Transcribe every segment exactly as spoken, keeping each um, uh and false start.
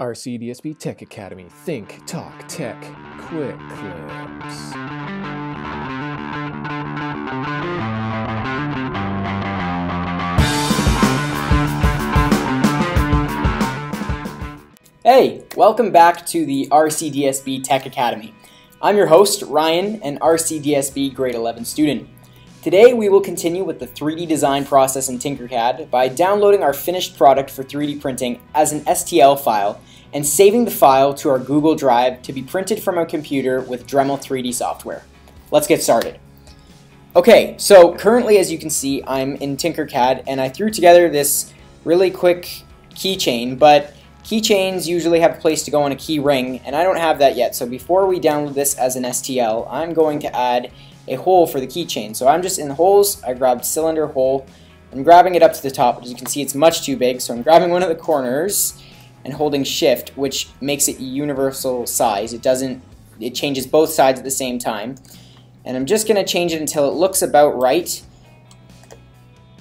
R C D S B Tech Academy. Think, talk, tech, quick clips. Hey, welcome back to the R C D S B Tech Academy. I'm your host, Ryan, an R C D S B grade eleven student. Today we will continue with the three D design process in Tinkercad by downloading our finished product for three D printing as an S T L file and saving the file to our Google Drive to be printed from a computer with Dremel three D software. Let's get started. Okay, so currently, as you can see, I'm in Tinkercad and I threw together this really quick keychain, but keychains usually have a place to go on a key ring, and I don't have that yet. So before we download this as an S T L, I'm going to add a hole for the keychain. So I'm just in the holes, I grabbed cylinder hole, I'm grabbing it up to the top. As you can see, it's much too big, so I'm grabbing one of the corners and holding shift, which makes it universal size. It doesn't, it changes both sides at the same time. And I'm just gonna change it until it looks about right.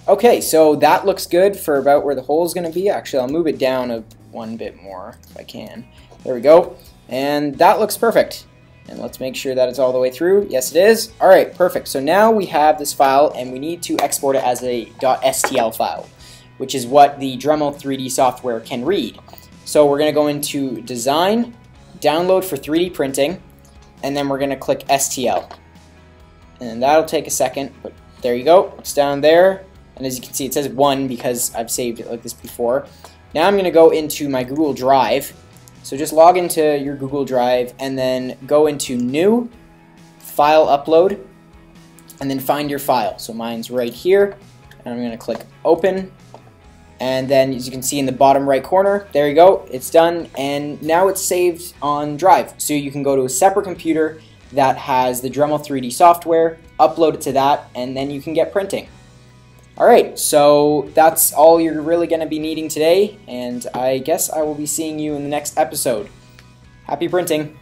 Okay, so that looks good for about where the hole is gonna be. Actually, I'll move it down a one bit more if I can. There we go. And that looks perfect. And let's make sure that it's all the way through. Yes, it is. All right, perfect. So now we have this file and we need to export it as a .S T L file, which is what the Dremel three D software can read. So we're going to go into Design, Download for three D Printing, and then we're going to click S T L. And that'll take a second, but there you go. It's down there. And as you can see, it says one because I've saved it like this before. Now I'm going to go into my Google Drive, so just log into your Google Drive and then go into New, File Upload, and then find your file. So mine's right here, and I'm going to click Open, and then as you can see in the bottom right corner, there you go, it's done, and now it's saved on Drive. So you can go to a separate computer that has the Dremel three D software, upload it to that, and then you can get printing. Alright, so that's all you're really going to be needing today, and I guess I will be seeing you in the next episode. Happy printing!